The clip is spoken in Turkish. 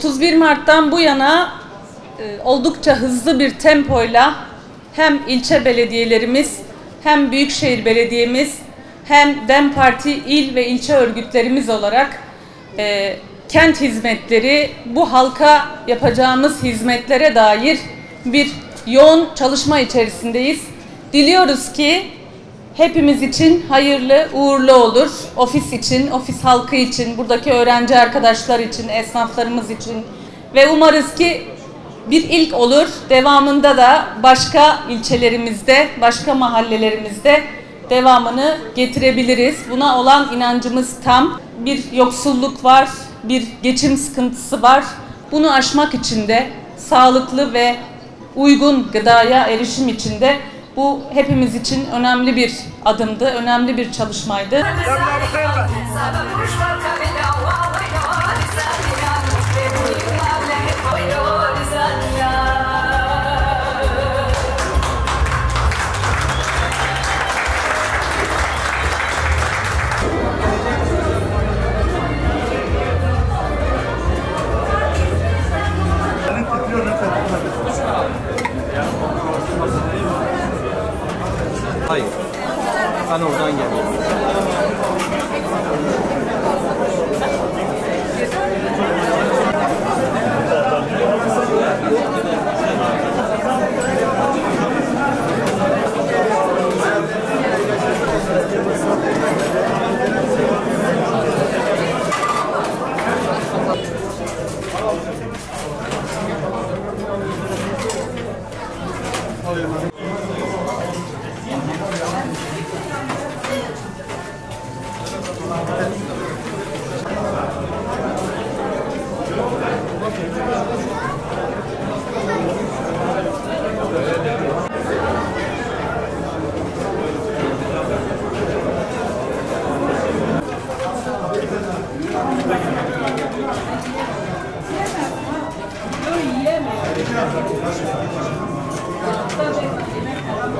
31 Mart'tan bu yana oldukça hızlı bir tempoyla hem ilçe belediyelerimiz, hem Büyükşehir Belediyemiz, hem Dem Parti il ve ilçe örgütlerimiz olarak kent hizmetleri, bu halka yapacağımız hizmetlere dair bir yoğun çalışma içerisindeyiz. Diliyoruz ki hepimiz için hayırlı, uğurlu olur. Ofis için, ofis halkı için, buradaki öğrenci arkadaşlar için, esnaflarımız için ve umarız ki bir ilk olur. Devamında da başka ilçelerimizde, başka mahallelerimizde devamını getirebiliriz. Buna olan inancımız tam. Bir yoksulluk var, bir geçim sıkıntısı var. Bunu aşmak için de sağlıklı ve uygun gıdaya erişim için de bu hepimiz için önemli bir adımdı, önemli bir çalışmaydı. Hayır, ben oradan geldim. Yiyemem.